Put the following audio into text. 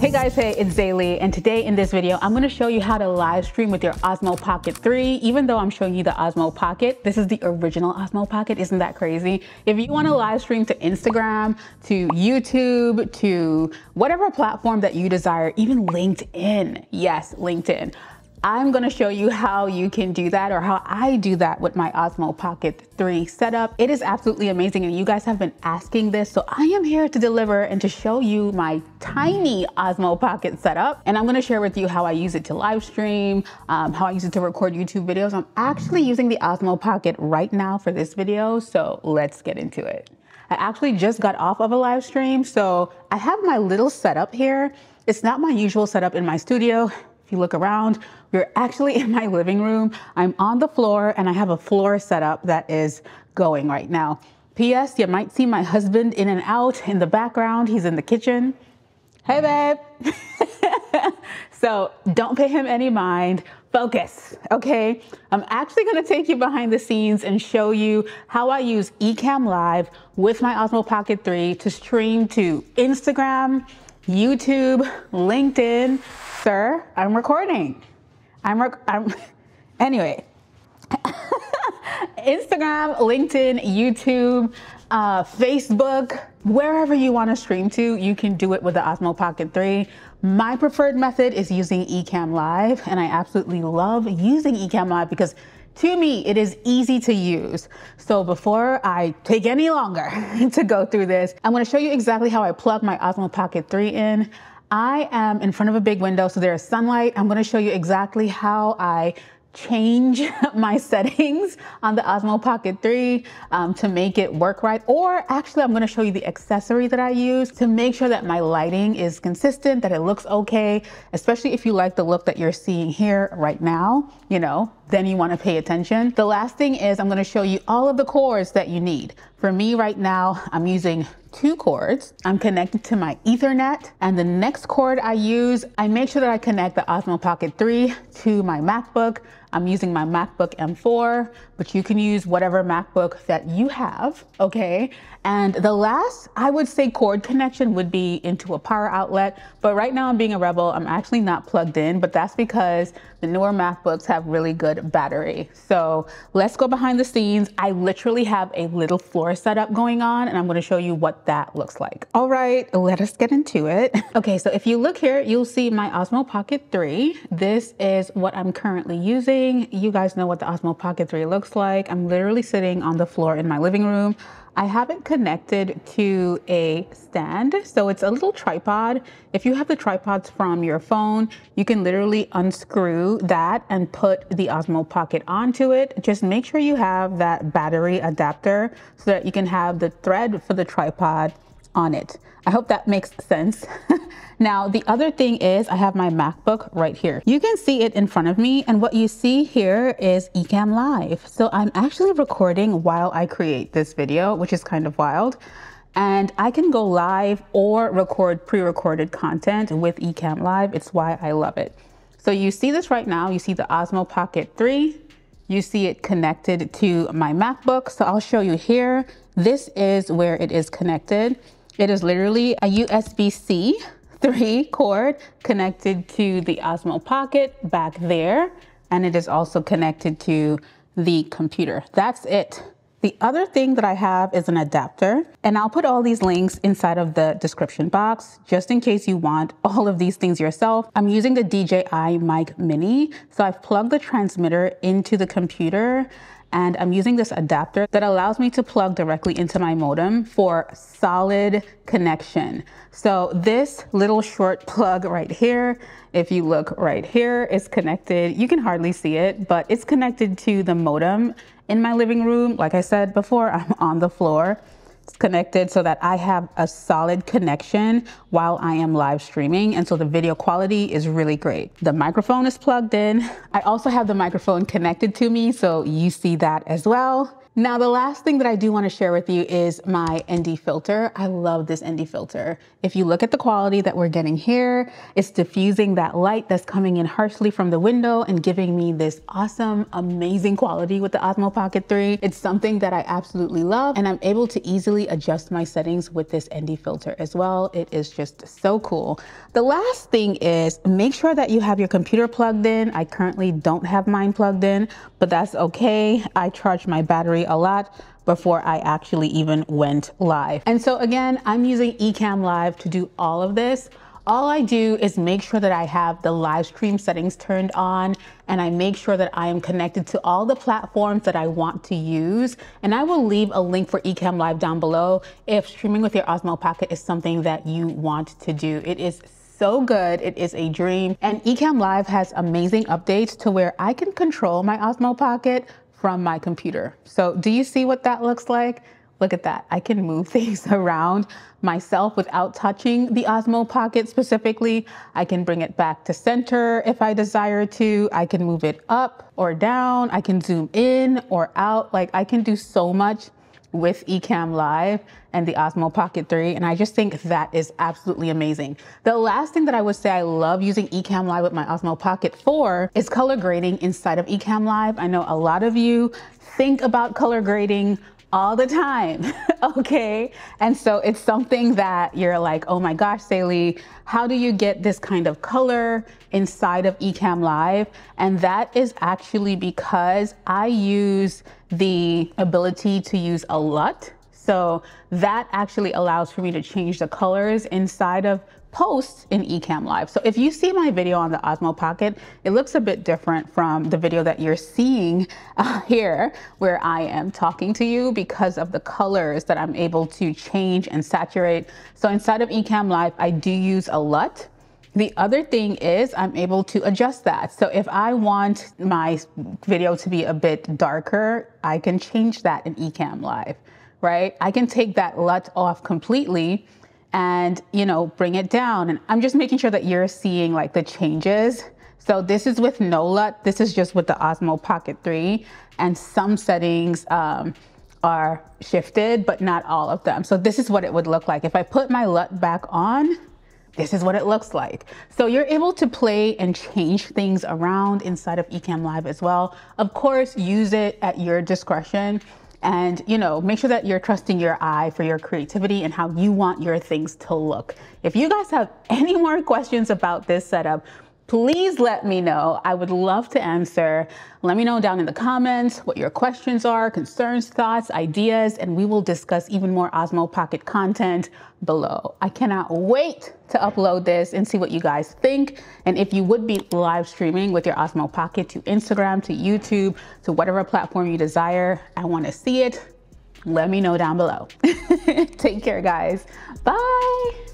Hey guys, hey, it's XayLi, and today in this video, I'm gonna show you how to live stream with your Osmo Pocket 3. Even though I'm showing you the Osmo Pocket, this is the original Osmo Pocket, isn't that crazy? If you wanna live stream to Instagram, to YouTube, to whatever platform that you desire, even LinkedIn, yes, LinkedIn. I'm gonna show you how you can do that, or how I do that with my Osmo Pocket 3 setup. It is absolutely amazing, and you guys have been asking this, so I am here to deliver and to show you my tiny Osmo Pocket setup. And I'm gonna share with you how I use it to live stream, how I use it to record YouTube videos. I'm actually using the Osmo Pocket right now for this video, so let's get into it. I actually just got off of a live stream, so I have my little setup here. It's not my usual setup in my studio. If you look around, we're actually in my living room. I'm on the floor and I have a floor setup that is going right now. P.S. You might see my husband in and out in the background. He's in the kitchen. Hey, babe. So don't pay him any mind. Focus, okay? I'm actually gonna take you behind the scenes and show you how I use Ecamm Live with my Osmo Pocket 3 to stream to Instagram, YouTube, LinkedIn. Sir, I'm recording. Anyway. Instagram, LinkedIn, YouTube, Facebook, wherever you want to stream to, you can do it with the Osmo Pocket 3. My preferred method is using Ecamm Live, and I absolutely love using Ecamm Live because to me, it is easy to use. So before I take any longer to go through this, I'm going to show you exactly how I plug my Osmo Pocket 3 in. I am in front of a big window, so there is sunlight. I'm gonna show you exactly how I change my settings on the Osmo Pocket 3 to make it work right. Or actually, I'm gonna show you the accessory that I use to make sure that my lighting is consistent, that it looks okay, especially if you like the look that you're seeing here right now, you know, then you wanna pay attention. The last thing is I'm gonna show you all of the cords that you need. For me right now, I'm using 2 cords. I'm connected to my Ethernet, and the next cord I use, I make sure that I connect the Osmo Pocket 3 to my MacBook. I'm using my MacBook M4, but you can use whatever MacBook that you have, okay? And the last, I would say, cord connection would be into a power outlet, but right now I'm being a rebel. I'm actually not plugged in, but that's because the newer MacBooks have really good battery. So let's go behind the scenes. I literally have a little floor setup going on, and I'm gonna show you what that looks like. All right, let us get into it. Okay, so if you look here, you'll see my Osmo Pocket 3. This is what I'm currently using. You guys know what the Osmo Pocket 3 looks like. I'm literally sitting on the floor in my living room. I have it connected to a stand, so it's a little tripod. If you have the tripods from your phone, you can literally unscrew that and put the Osmo Pocket onto it. Just make sure you have that battery adapter so that you can have the thread for the tripod on it. I hope that makes sense. Now, the other thing is I have my MacBook right here. You can see it in front of me, and what you see here is Ecamm Live. So I'm actually recording while I create this video, which is kind of wild. And I can go live or record pre-recorded content with Ecamm Live. It's why I love it. So you see this right now, you see the Osmo Pocket 3. You see it connected to my MacBook. So I'll show you here. This is where it is connected. It is literally a USB-C 3 cord connected to the Osmo Pocket back there, and it is also connected to the computer. That's it. The other thing that I have is an adapter, and I'll put all these links inside of the description box just in case you want all of these things yourself. I'm using the DJI Mic Mini, so I've plugged the transmitter into the computer, and I'm using this adapter that allows me to plug directly into my modem for solid connection. So this little short plug right here, if you look right here, is connected. You can hardly see it, but it's connected to the modem in my living room. Like I said before, I'm on the floor. It's connected so that I have a solid connection while I am live streaming, and so the video quality is really great. The microphone is plugged in. I also have the microphone connected to me, so you see that as well. Now, the last thing that I do want to share with you is my ND filter. I love this ND filter. If you look at the quality that we're getting here, it's diffusing that light that's coming in harshly from the window and giving me this awesome, amazing quality with the Osmo Pocket 3. It's something that I absolutely love, and I'm able to easily adjust my settings with this ND filter as well. It is just so cool. The last thing is make sure that you have your computer plugged in. I currently don't have mine plugged in, but that's okay. I charge my battery a lot before I actually even went live. And so again, I'm using Ecamm Live to do all of this. All I do is make sure that I have the live stream settings turned on, and I make sure that I am connected to all the platforms that I want to use. And I will leave a link for Ecamm Live down below if streaming with your Osmo Pocket is something that you want to do. It is so good. It is a dream. And Ecamm Live has amazing updates to where I can control my Osmo Pocket from my computer. So do you see what that looks like? Look at that. I can move things around myself without touching the Osmo Pocket specifically. I can bring it back to center if I desire to. I can move it up or down. I can zoom in or out. Like, I can do so much with Ecamm Live and the Osmo Pocket 3, and I just think that is absolutely amazing. The last thing that I would say I love using Ecamm Live with my Osmo Pocket 4 is color grading inside of Ecamm Live. I know a lot of you think about color grading all the time, okay? And so it's something that you're like, oh my gosh, XayLi, how do you get this kind of color inside of Ecamm Live? And that is actually because I use the ability to use a LUT. So that actually allows for me to change the colors inside of posts in Ecamm Live. So if you see my video on the Osmo Pocket, it looks a bit different from the video that you're seeing here, where I am talking to you, because of the colors that I'm able to change and saturate. So inside of Ecamm Live, I do use a LUT. The other thing is I'm able to adjust that. So if I want my video to be a bit darker, I can change that in Ecamm Live, right? I can take that LUT off completely and, you know, bring it down. And I'm just making sure that you're seeing like the changes. So this is with no LUT. This is just with the Osmo Pocket 3, and some settings are shifted, but not all of them. So this is what it would look like. If I put my LUT back on, this is what it looks like. So you're able to play and change things around inside of Ecamm Live as well. Of course, use it at your discretion. And, you know, make sure that you're trusting your eye for your creativity and how you want your things to look. If you guys have any more questions about this setup, please let me know. I would love to answer. Let me know down in the comments what your questions are, concerns, thoughts, ideas, and we will discuss even more Osmo Pocket content below. I cannot wait to upload this and see what you guys think. And if you would be live streaming with your Osmo Pocket to Instagram, to YouTube, to whatever platform you desire, I want to see it. Let me know down below. Take care, guys. Bye.